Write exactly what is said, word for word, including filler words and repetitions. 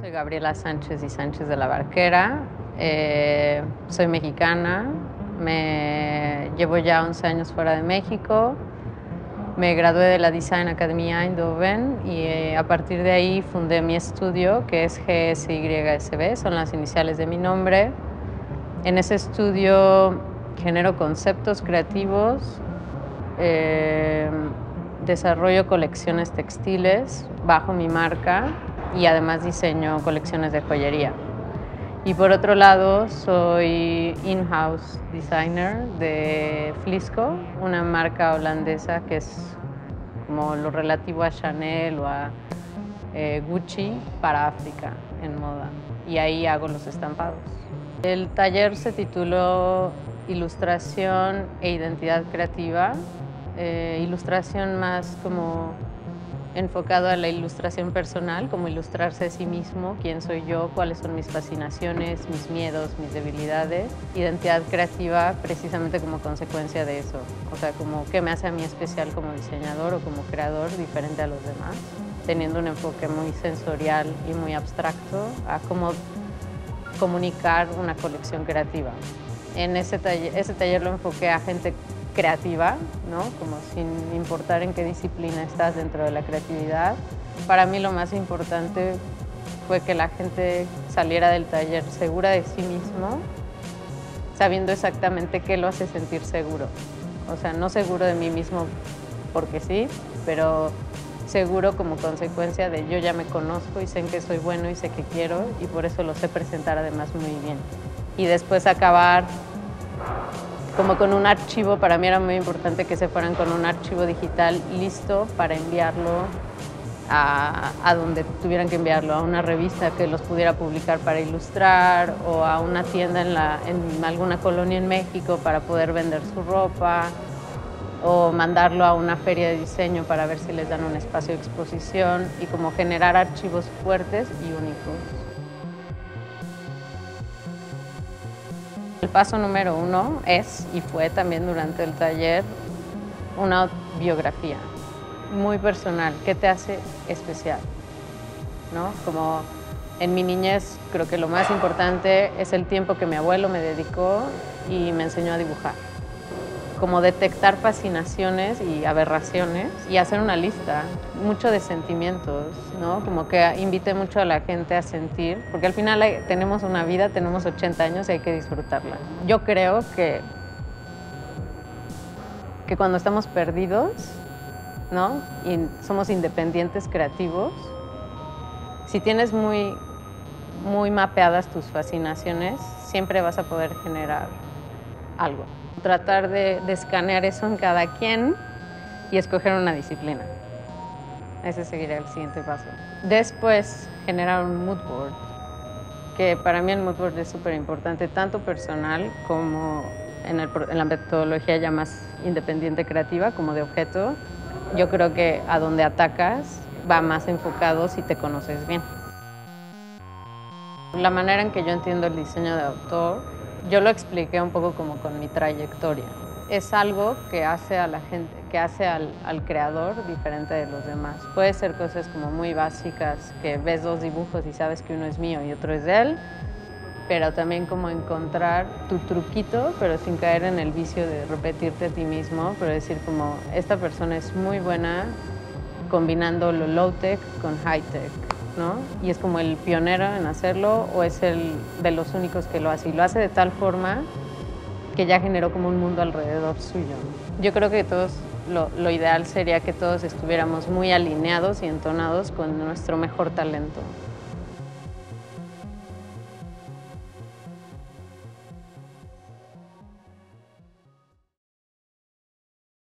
Soy Gabriela Sánchez y Sánchez de la Barquera, eh, soy mexicana, me llevo ya once años fuera de México, me gradué de la Design Academy Eindhoven y eh, a partir de ahí fundé mi estudio, que es G S Y S B, son las iniciales de mi nombre. En ese estudio genero conceptos creativos, eh, desarrollo colecciones textiles bajo mi marca y además diseño colecciones de joyería. Y por otro lado, soy in-house designer de VLISCO, una marca holandesa que es como lo relativo a Chanel o a eh, Gucci para África en moda. Y ahí hago los estampados. El taller se tituló Ilustración e Identidad Creativa. Eh, ilustración más como enfocado a la ilustración personal, como ilustrarse a sí mismo, quién soy yo, cuáles son mis fascinaciones, mis miedos, mis debilidades. Identidad creativa precisamente como consecuencia de eso, o sea, como qué me hace a mí especial como diseñador o como creador diferente a los demás, teniendo un enfoque muy sensorial y muy abstracto a cómo comunicar una colección creativa. En ese taller, ese taller lo enfoqué a gente creativa, ¿no? Como sin importar en qué disciplina estás dentro de la creatividad. Para mí lo más importante fue que la gente saliera del taller segura de sí mismo, sabiendo exactamente qué lo hace sentir seguro. O sea, no seguro de mí mismo porque sí, pero seguro como consecuencia de yo ya me conozco y sé en qué soy bueno y sé qué quiero y por eso lo sé presentar además muy bien. Y después acabar como con un archivo, para mí era muy importante que se fueran con un archivo digital listo para enviarlo a, a donde tuvieran que enviarlo, a una revista que los pudiera publicar para ilustrar o a una tienda en, la, en alguna colonia en México para poder vender su ropa o mandarlo a una feria de diseño para ver si les dan un espacio de exposición y como generar archivos fuertes y únicos. El paso número uno es, y fue también durante el taller, una biografía muy personal. ¿Qué te hace especial? ¿No? Como en mi niñez, creo que lo más importante es el tiempo que mi abuelo me dedicó y me enseñó a dibujar. Como detectar fascinaciones y aberraciones y hacer una lista, mucho de sentimientos, ¿no? Como que invite mucho a la gente a sentir, porque al final hay, tenemos una vida, tenemos ochenta años y hay que disfrutarla. Yo creo que, que cuando estamos perdidos, ¿no? Y somos independientes creativos, si tienes muy, muy mapeadas tus fascinaciones, siempre vas a poder generar algo. Tratar de, de escanear eso en cada quien y escoger una disciplina. Ese seguirá el siguiente paso. Después, generar un mood board, que para mí el mood board es súper importante, tanto personal como en, el, en la metodología ya más independiente creativa, como de objeto. Yo creo que a donde atacas va más enfocado si te conoces bien. La manera en que yo entiendo el diseño de autor, yo lo expliqué un poco como con mi trayectoria. Es algo que hace a la gente, que hace al, al creador diferente de los demás. Puede ser cosas como muy básicas, que ves dos dibujos y sabes que uno es mío y otro es de él, pero también como encontrar tu truquito, pero sin caer en el vicio de repetirte a ti mismo, pero decir como, esta persona es muy buena combinando lo low-tech con high-tech, ¿no? Y es como el pionero en hacerlo o es el de los únicos que lo hace y lo hace de tal forma que ya generó como un mundo alrededor suyo. Yo creo que todos, lo, lo ideal sería que todos estuviéramos muy alineados y entonados con nuestro mejor talento.